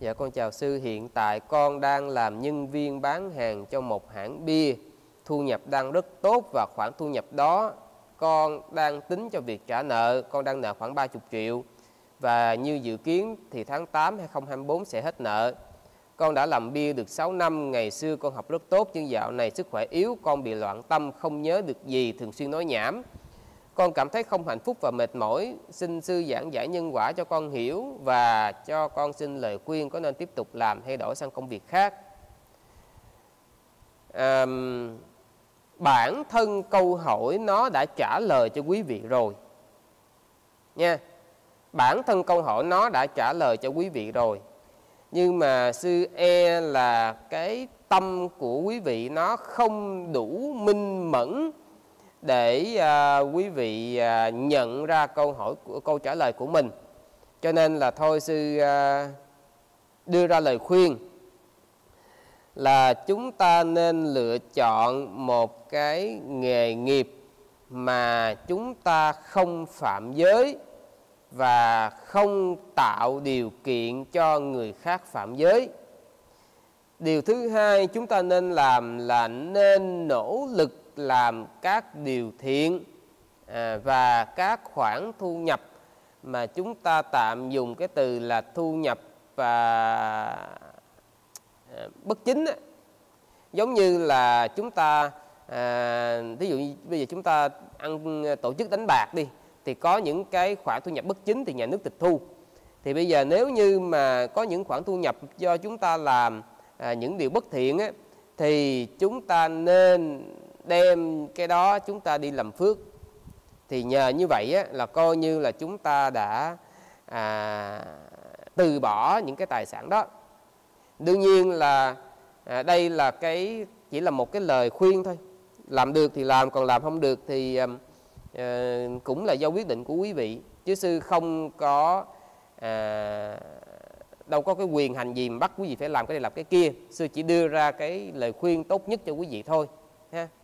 Dạ con chào sư, hiện tại con đang làm nhân viên bán hàng cho một hãng bia. Thu nhập đang rất tốt và khoản thu nhập đó con đang tính cho việc trả nợ. Con đang nợ khoảng 30 triệu và như dự kiến thì tháng 8 2024 sẽ hết nợ. Con đã làm bia được 6 năm, ngày xưa con học rất tốt nhưng dạo này sức khỏe yếu, con bị loạn tâm, không nhớ được gì, thường xuyên nói nhảm. Con cảm thấy không hạnh phúc và mệt mỏi, xin sư giảng giải nhân quả cho con hiểu và cho con xin lời khuyên có nên tiếp tục làm hay đổi sang công việc khác. Bản thân câu hỏi nó đã trả lời cho quý vị rồi nha. Bản thân câu hỏi nó đã trả lời cho quý vị rồi, nhưng mà sư e là cái tâm của quý vị nó không đủ minh mẫn để quý vị nhận ra câu hỏi của câu trả lời của mình. Cho nên là thôi sư đưa ra lời khuyên là chúng ta nên lựa chọn một cái nghề nghiệp mà chúng ta không phạm giới và không tạo điều kiện cho người khác phạm giới. Điều thứ hai chúng ta nên làm là nên nỗ lực làm các điều thiện và các khoản thu nhập mà chúng ta tạm dùng cái từ là thu nhập và bất chính. Giống như là chúng ta ví dụ như bây giờ chúng ta tổ chức đánh bạc đi, thì có những cái khoản thu nhập bất chính thì nhà nước tịch thu. Thì bây giờ nếu như mà có những khoản thu nhập do chúng ta làm những điều bất thiện thì chúng ta nên đem cái đó chúng ta đi làm phước. Thì nhờ như vậy là coi như là chúng ta đã từ bỏ những cái tài sản đó. Đương nhiên là đây là cái chỉ là một cái lời khuyên thôi. Làm được thì làm, còn làm không được thì cũng là do quyết định của quý vị, chứ sư không có đâu có cái quyền hành gì mà bắt quý vị phải làm cái này làm cái kia. Sư chỉ đưa ra cái lời khuyên tốt nhất cho quý vị thôi ha.